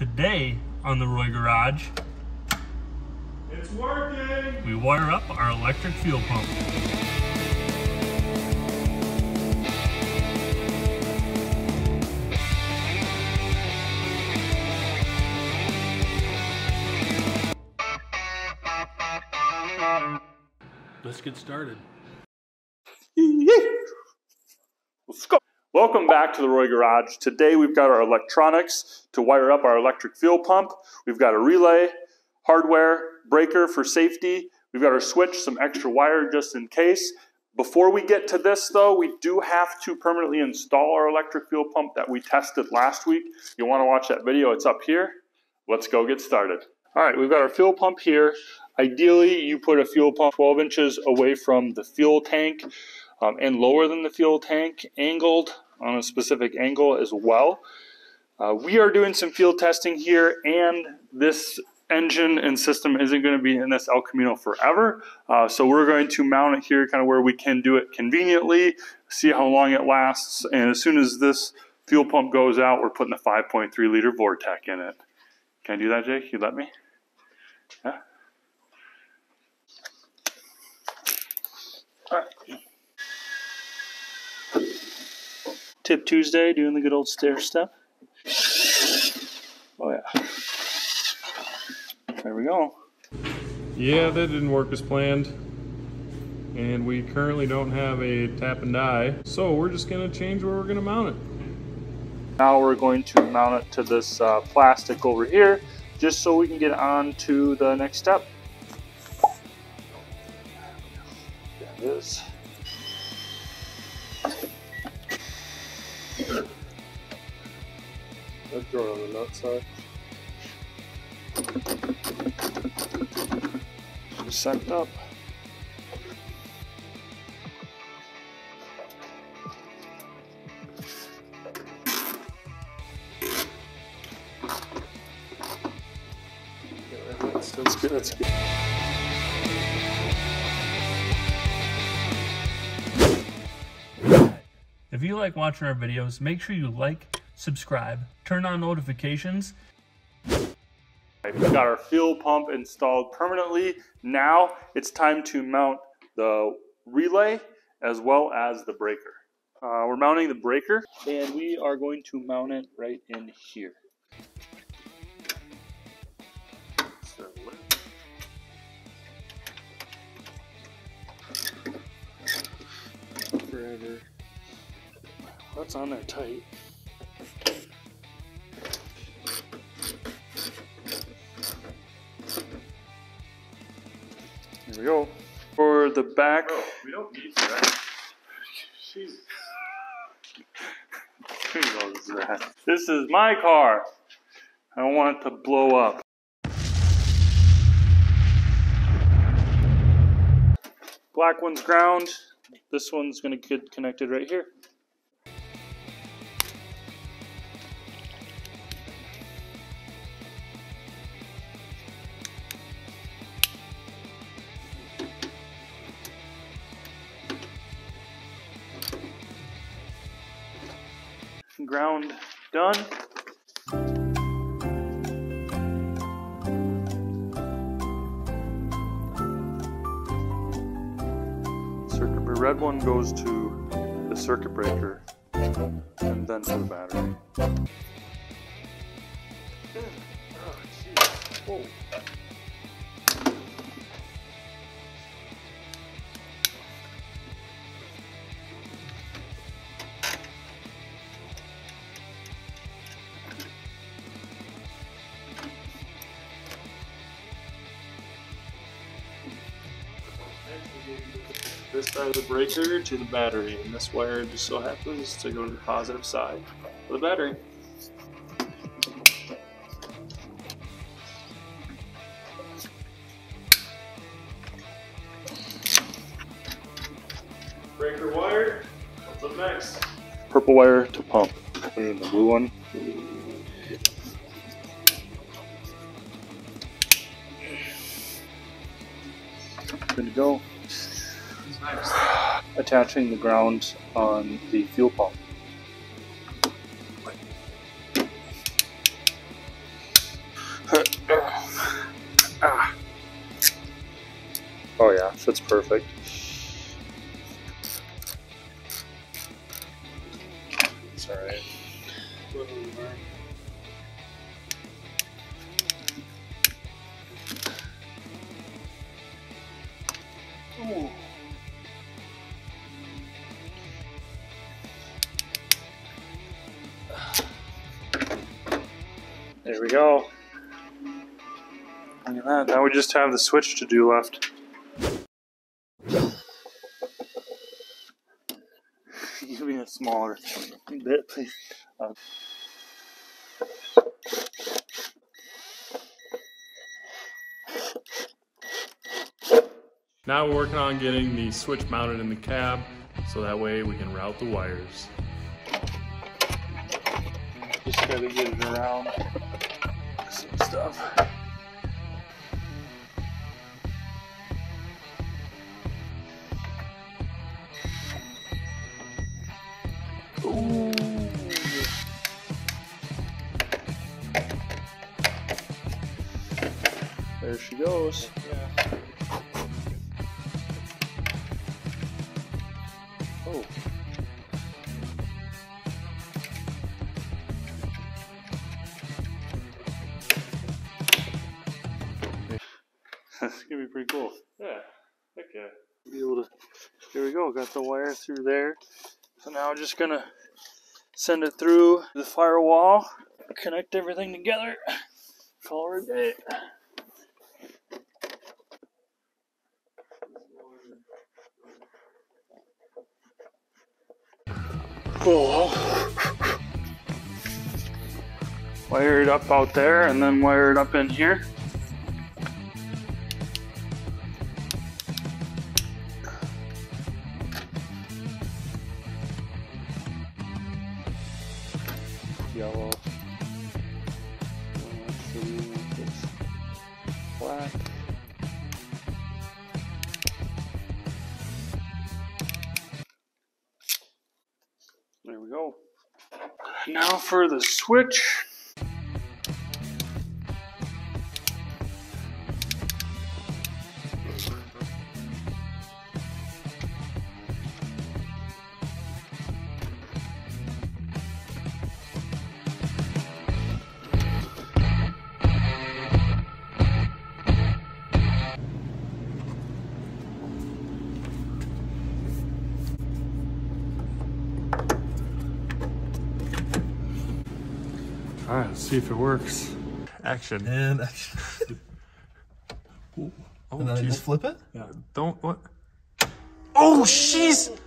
Today on the Roy Garage, it's working. We wire up our electric fuel pump. Let's get started. Let's go. Welcome back to the Roy Garage. Today we've got our electronics to wire up our electric fuel pump. We've got a relay, hardware, breaker for safety. We've got our switch, some extra wire just in case. Before we get to this though, we do have to permanently install our electric fuel pump that we tested last week. You'll want to watch that video, it's up here. Let's go get started. All right, we've got our fuel pump here. Ideally, you put a fuel pump 12 inches away from the fuel tank. And lower than the fuel tank, angled on a specific angle as well. We are doing some field testing here, and this engine and system isn't going to be in this El Camino forever. So we're going to mount it here kind of where we can do it conveniently, see how long it lasts, and as soon as this fuel pump goes out, we're putting a 5.3 liter Vortec in it. Can I do that, Jake? You let me? Yeah. All right. Tip Tuesday, doing the good old stair step. Oh yeah. There we go. Yeah, that didn't work as planned. And we currently don't have a tap and die. So we're just gonna change where we're gonna mount it. Now we're going to mount it to this plastic over here, just so we can get on to the next step. There it is. I'd throw it on the nut side. It's sucked up. Yeah, that's good, that's good. If you like watching our videos, make sure you like, subscribe, turn on notifications. We've got our fuel pump installed permanently. Now it's time to mount the relay as well as the breaker. We're mounting the breaker, and we are going to mount it right in here. Forever. That's on there tight. Here we go. For the back. Bro, we don't need that. Jesus. Who knows that? This is my car. I don't want it to blow up. Black one's ground. This one's gonna get connected right here. Ground done. Circuit breaker, red one goes to the circuit breaker and then to the battery. Oh, geez. Whoa. This side of the breaker to the battery, and this wire just so happens to go to the positive side of the battery. Breaker wired, what's up next? Purple wire to pump, put it in the blue one. Good to go. Nice. Attaching the ground on the fuel pump. Oh yeah, fits perfect. It's all right. Ooh. There we go. Look at that. Now we just have the switch to do left. Give me a smaller bit, please. Now we're working on getting the switch mounted in the cab, so that way we can route the wires. Just gotta get it around some stuff. There she goes. Yeah. Oh. That's gonna be pretty cool. Yeah. Heck yeah. Be able to. Here we go. Got the wire through there. So now I'm just gonna send it through the firewall. Connect everything together. Call it a day. Oh. Wire it up out there and then wire it up in here. Yellow. Let's see if it's black. There we go. Now for the switch. All right, let's see if it works. Action. And action. Oh, and then I just flip it? Yeah. Don't, what? Oh, jeez!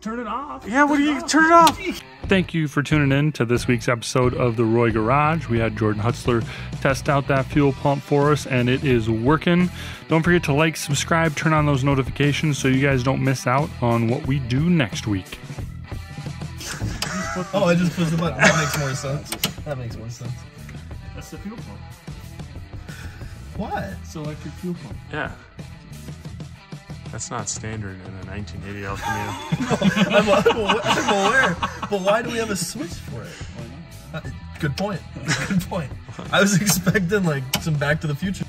Turn it off. Yeah, what do you, turn it off! Thank you for tuning in to this week's episode of The Roy Garage. We had Jordan Hutzler test out that fuel pump for us, and it is working. Don't forget to like, subscribe, turn on those notifications so you guys don't miss out on what we do next week. Oh, I just pushed the button. That makes more sense. That makes more sense. That's the fuel pump. What? It's an electric fuel pump. Yeah. That's not standard in a 1980 El Camino. No, I'm aware. But why do we have a switch for it? Why not? Good point. Good point. I was expecting like some Back to the Future.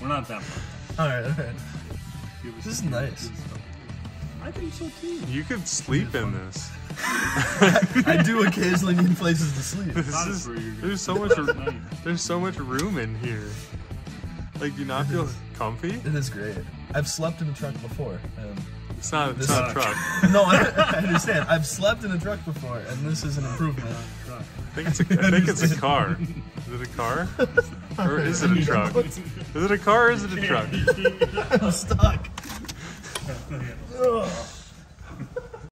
We're not that far. All right, all right. This is nice. I think so too. You could sleep in this. I do occasionally need places to sleep. There's so much room in here. Like, do you not feel comfy? It is great. I've slept in a truck before. It's not a truck. No, I understand. I've slept in a truck before, and this is an improvement. I think it's a car. Is it a car? Or is it a truck? Is it a car or is it a truck? I'm stuck. Oh.